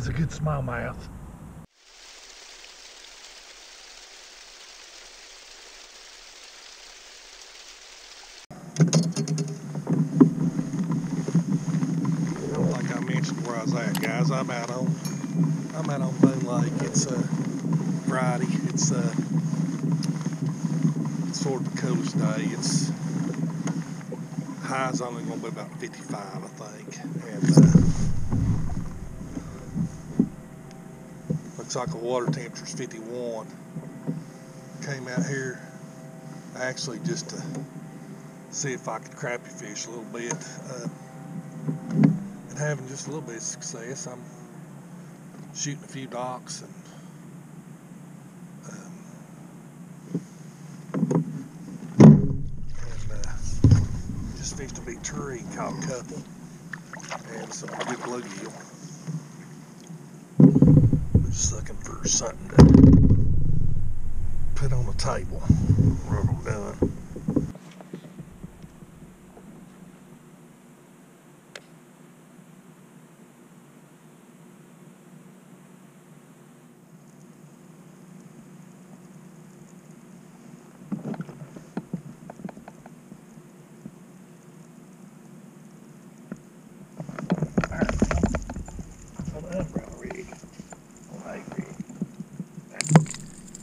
has a good smile mouth. Like I mentioned where I was at, guys, I'm out on Boone Lake. It's a Friday. It's sort of the coolest day. It's high's only going to be about 55, I think. And looks like the water temperature's 51. Came out here actually just to see if I could crappie fish a little bit, and having just a little bit of success. I'm shooting a few docks, and just fished a big tree caught a couple, and some big bluegill. I'm just looking for something to put on the table when I'm done.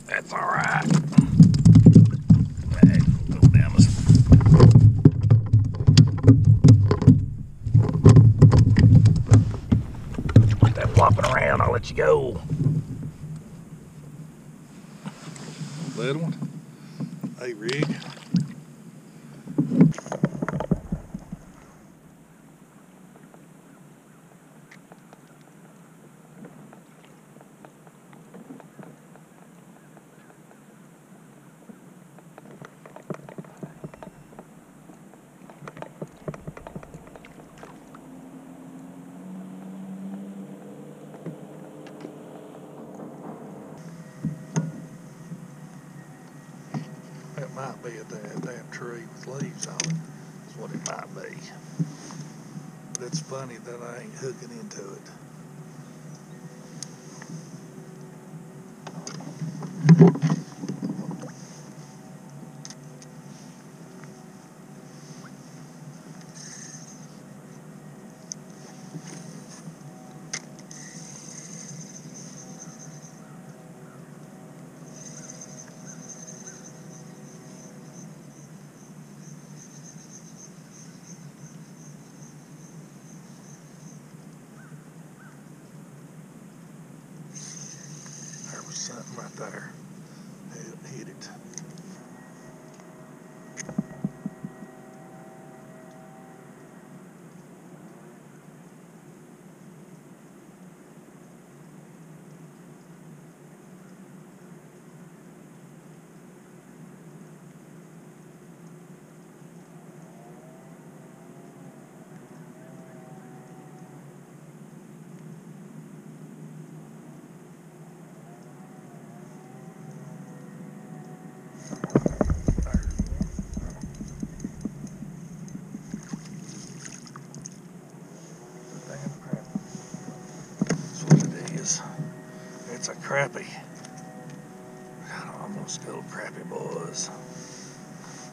That's all right. Hey, go down this. Quit that flopping around. I'll let you go. Little one. Hey, rig. Might be a damn tree with leaves on it, is what it might be. But it's funny that I ain't hooking into something right there. Hit it. It's a crappie. God, I almost killed crappie, boys.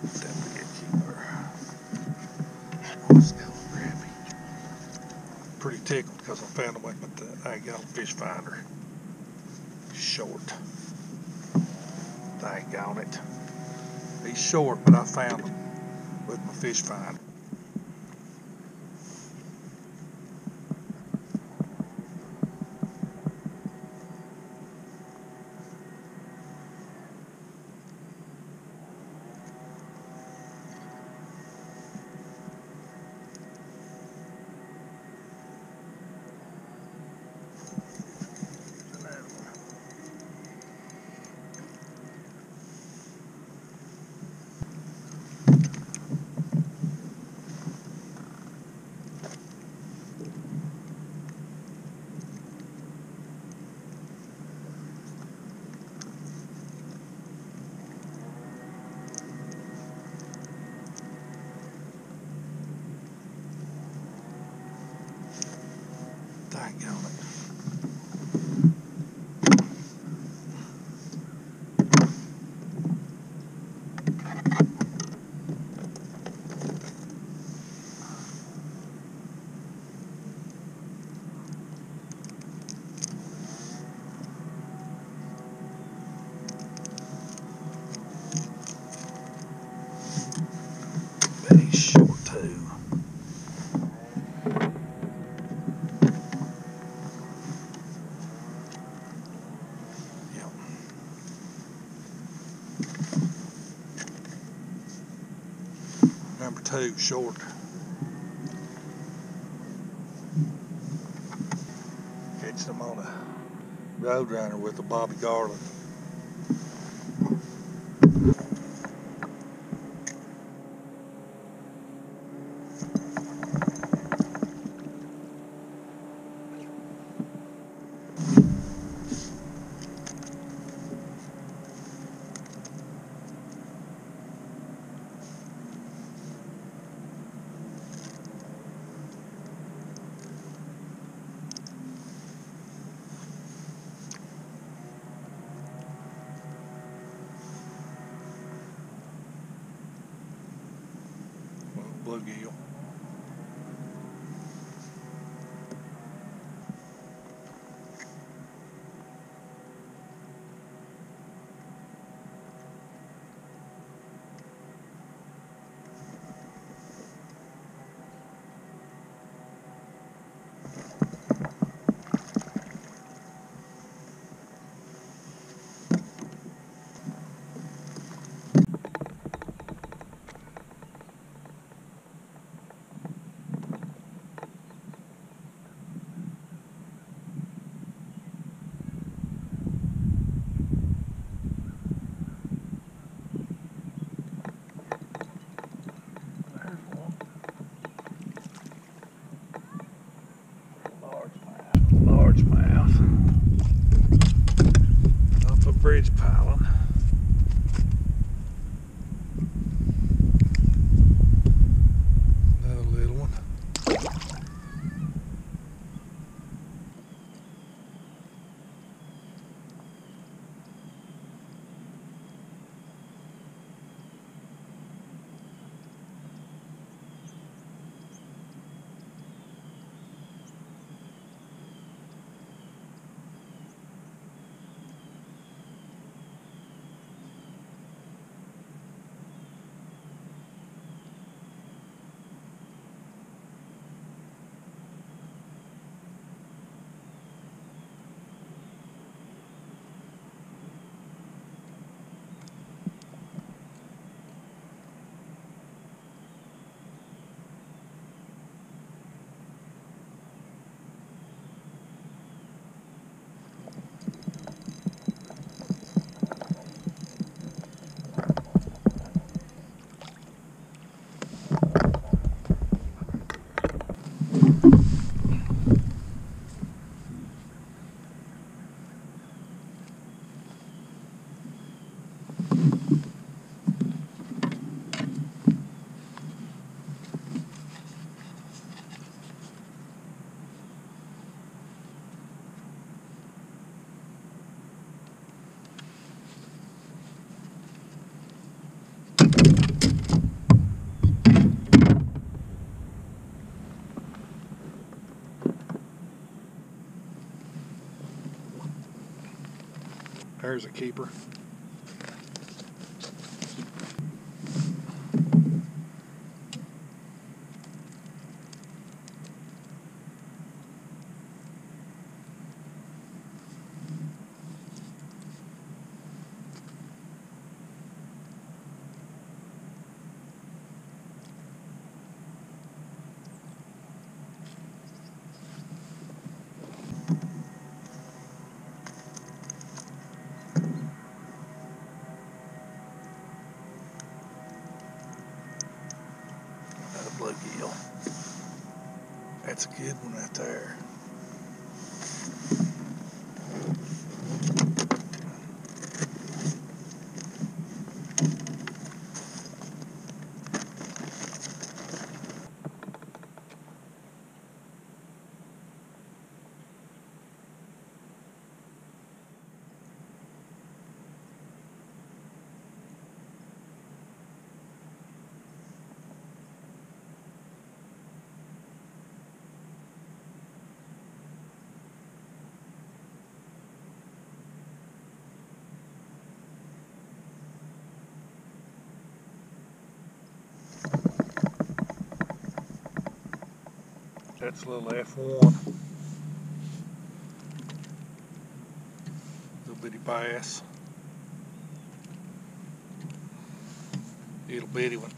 Definitely a keeper. Almost killed crappie. Pretty tickled because I found them with the I got on fish finder. Short. Dang on it. He's short, but I found him with my fish finder. Dang on it. Number two, short. Catch them on a road runner with a Bobby Garland. Bluegill. There's a keeper. That's a good one right there. That's a little F1. Little bitty bass. Little bitty one.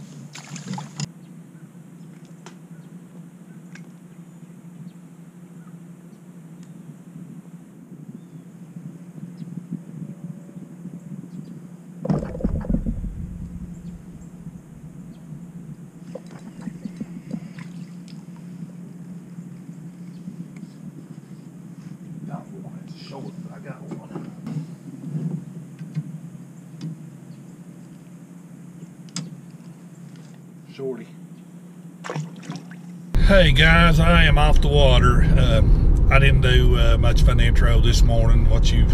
sortie. Hey guys, I am off the water. I didn't do much of an intro this morning. What you've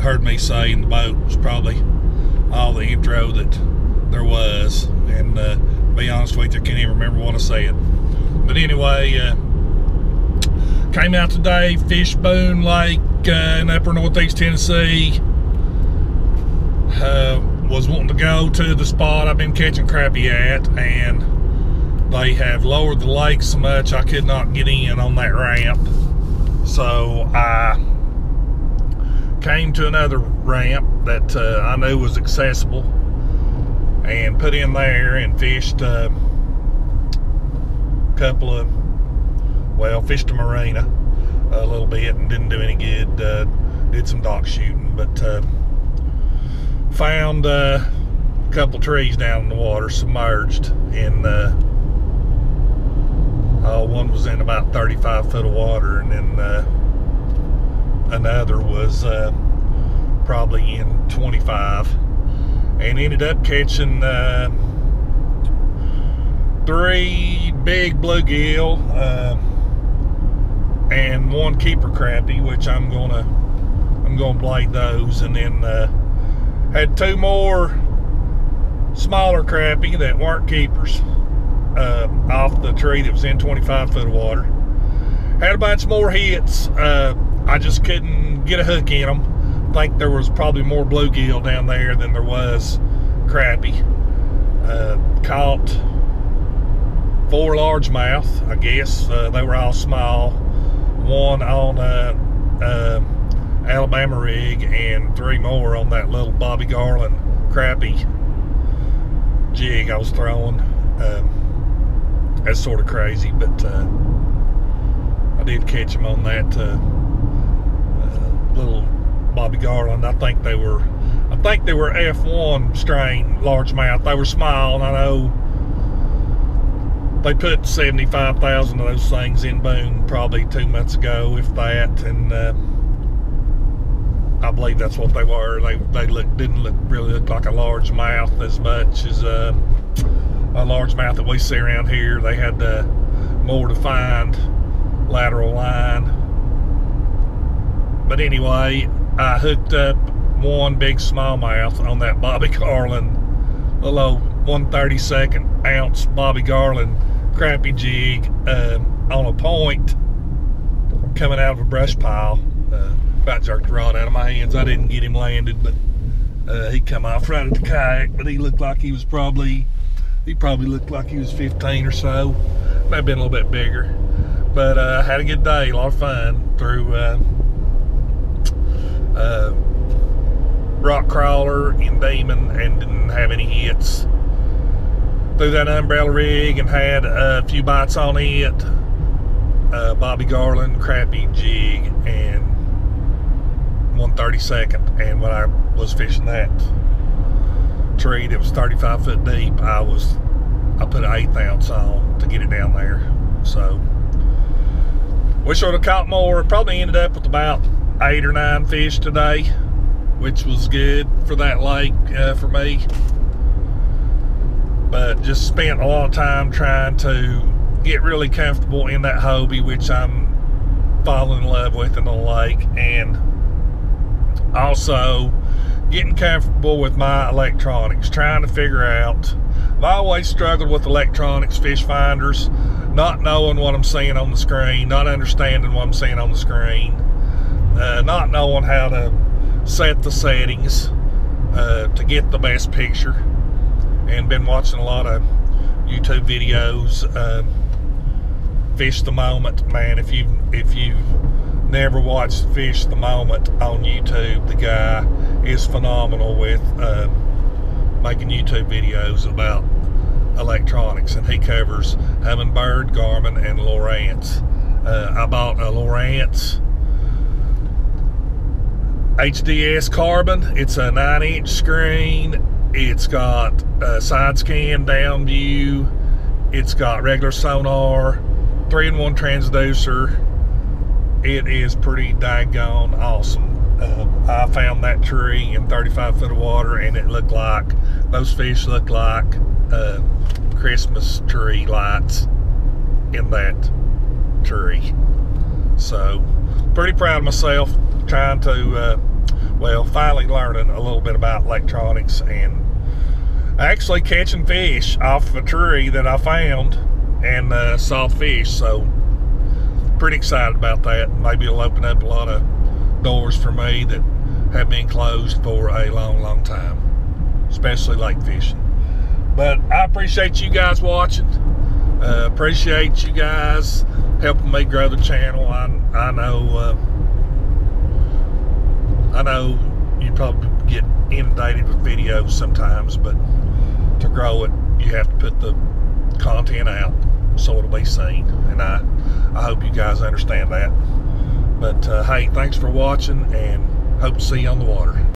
heard me say in the boat was probably all the intro that there was, and to be honest with you, I can't even remember what I said. But anyway, came out today, fished Boone Lake in upper northeast Tennessee. Was wanting to go to the spot I've been catching crappie at, and they have lowered the lake so much I could not get in on that ramp. So I came to another ramp that I knew was accessible, and put in there and fished a couple of, well, fished a marina a little bit and didn't do any good. Did some dock shooting, but found a couple trees down in the water submerged, and one was in about 35 foot of water, and then another was probably in 25, and ended up catching three big bluegill and one keeper crappie, which I'm gonna blade those, and then had two more smaller crappie that weren't keepers off the tree that was in 25 foot of water. Had a bunch more hits. I just couldn't get a hook in them. I think there was probably more bluegill down there than there was crappie. Caught four largemouth, I guess. They were all small. One on Alabama rig, and three more on that little Bobby Garland crappie jig I was throwing. That's sort of crazy, but I did catch them on that little Bobby Garland. I think they were F1 strain largemouth. They were small, and I know they put 75,000 of those things in Boone probably 2 months ago, if that, and I believe that's what they were. They didn't really look like a largemouth as much as a largemouth that we see around here. They had the more defined lateral line. But anyway, I hooked up one big smallmouth on that Bobby Garland, little old 1/32 ounce Bobby Garland crappie jig on a point coming out of a brush pile. About jerked the rod out of my hands. I didn't get him landed, but he come off right at the kayak. But he looked like he was probably 15 or so. Might have been a little bit bigger. But I had a good day, a lot of fun. Threw rock crawler and demon, and didn't have any hits. Threw that umbrella rig and had a few bites on it. Bobby Garland crappie jig and 1/32, and when I was fishing that tree that was 35 foot deep, I put an 1/8 ounce on to get it down there. So we sort of caught more. Probably ended up with about 8 or 9 fish today, which was good for that lake for me. But just spent a lot of time trying to get really comfortable in that Hobie, which I'm falling in love with in the lake, and also getting comfortable with my electronics, trying to figure out. I've always struggled with electronics, fish finders, not knowing what I'm seeing on the screen, not understanding what I'm seeing on the screen, not knowing how to set the settings to get the best picture. And been watching a lot of YouTube videos. Fish the Moment, man. If you never watched Fish the Moment on YouTube, the guy is phenomenal with making YouTube videos about electronics, and he covers Humminbird, Garmin, and Lowrance. I bought a Lowrance HDS Carbon. It's a 9-inch screen. It's got a side scan, down view. It's got regular sonar, 3-in-1 transducer. It is pretty daggone awesome. I found that tree in 35 foot of water, and it looked like those fish looked like Christmas tree lights in that tree. So pretty proud of myself, trying to well, finally learning a little bit about electronics and actually catching fish off of a tree that I found, and saw fish. So pretty excited about that. Maybe it'll open up a lot of doors for me that have been closed for a long time, especially lake fishing. But I appreciate you guys watching, appreciate you guys helping me grow the channel. I know you probably get inundated with videos sometimes, but to grow it you have to put the content out so it'll be seen, and I hope you guys understand that. But hey, thanks for watching, and hope to see you on the water.